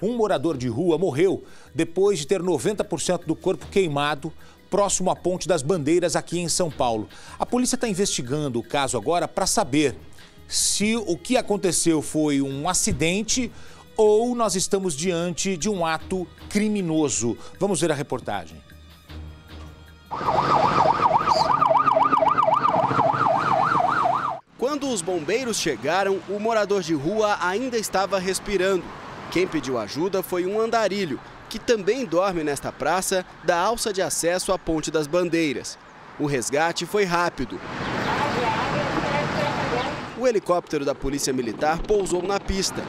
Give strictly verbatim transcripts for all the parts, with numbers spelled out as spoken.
Um morador de rua morreu depois de ter noventa por cento do corpo queimado próximo à Ponte das Bandeiras, aqui em São Paulo. A polícia está investigando o caso agora para saber se o que aconteceu foi um acidente ou nós estamos diante de um ato criminoso. Vamos ver a reportagem. Quando os bombeiros chegaram, o morador de rua ainda estava respirando. Quem pediu ajuda foi um andarilho, que também dorme nesta praça da alça de acesso à Ponte das Bandeiras. O resgate foi rápido. O helicóptero da Polícia Militar pousou na pista.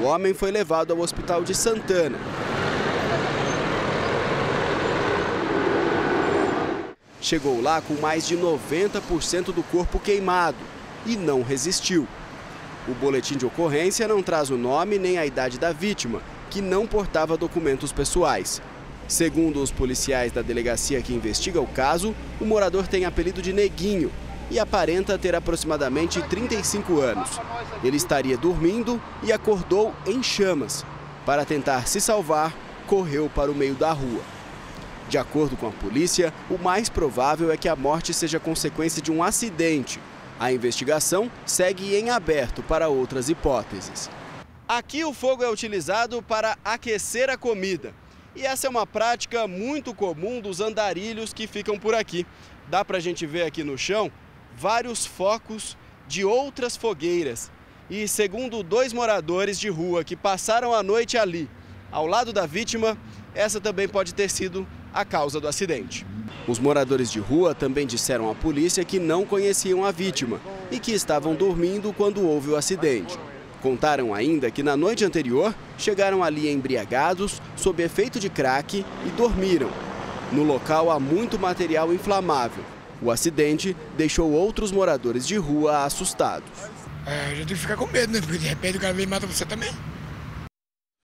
O homem foi levado ao Hospital de Santana. Chegou lá com mais de noventa por cento do corpo queimado e não resistiu. O boletim de ocorrência não traz o nome nem a idade da vítima, que não portava documentos pessoais. Segundo os policiais da delegacia que investiga o caso, o morador tem apelido de Neguinho e aparenta ter aproximadamente trinta e cinco anos. Ele estaria dormindo e acordou em chamas. Para tentar se salvar, correu para o meio da rua. De acordo com a polícia, o mais provável é que a morte seja consequência de um acidente. A investigação segue em aberto para outras hipóteses. Aqui o fogo é utilizado para aquecer a comida. E essa é uma prática muito comum dos andarilhos que ficam por aqui. Dá para a gente ver aqui no chão vários focos de outras fogueiras. E segundo dois moradores de rua que passaram a noite ali, ao lado da vítima, essa também pode ter sido a causa do acidente. Os moradores de rua também disseram à polícia que não conheciam a vítima e que estavam dormindo quando houve o acidente. Contaram ainda que na noite anterior chegaram ali embriagados, sob efeito de crack, e dormiram. No local há muito material inflamável. O acidente deixou outros moradores de rua assustados. É, a gente tem que ficar com medo, né? Porque de repente o cara vem e mata você também.